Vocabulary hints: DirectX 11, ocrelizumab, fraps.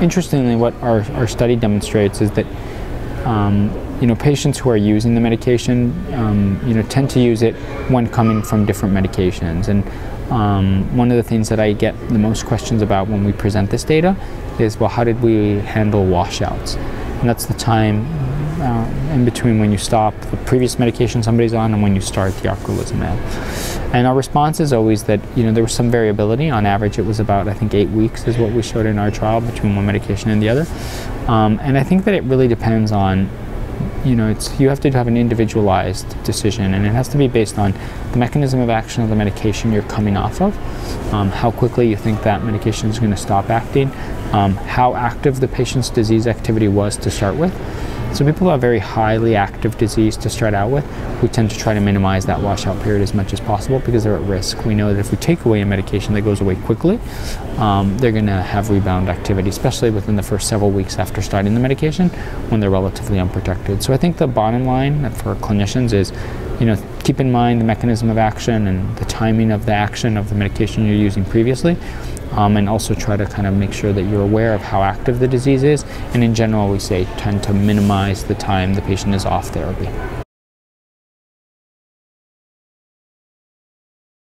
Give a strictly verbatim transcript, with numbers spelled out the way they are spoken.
Interestingly, what our, our study demonstrates is that um, you know, patients who are using the medication um, you know, tend to use it when coming from different medications. And um, one of the things that I get the most questions about when we present this data is, well, how did we handle washouts? And that's the time uh, in between when you stop the previous medication somebody's on and when you start the ocrelizumab. And our response is always that, you know, there was some variability. On average, it was about, I think, eight weeks is what we showed in our trial between one medication and the other. Um, and I think that it really depends on, you know, it's, you have to have an individualized decision, and it has to be based on the mechanism of action of the medication you're coming off of, um, how quickly you think that medication is going to stop acting, um, how active the patient's disease activity was to start with. So people who have very highly active disease to start out with, we tend to try to minimize that washout period as much as possible because they're at risk. We know that if we take away a medication that goes away quickly, um, they're going to have rebound activity, especially within the first several weeks after starting the medication when they're relatively unprotected. So I think the bottom line for clinicians is, you know, keep in mind the mechanism of action and the timing of the action of the medication you're using previously, um, and also try to kind of make sure that you're aware of how active the disease is. And in general, we say tend to minimize the time the patient is off therapy.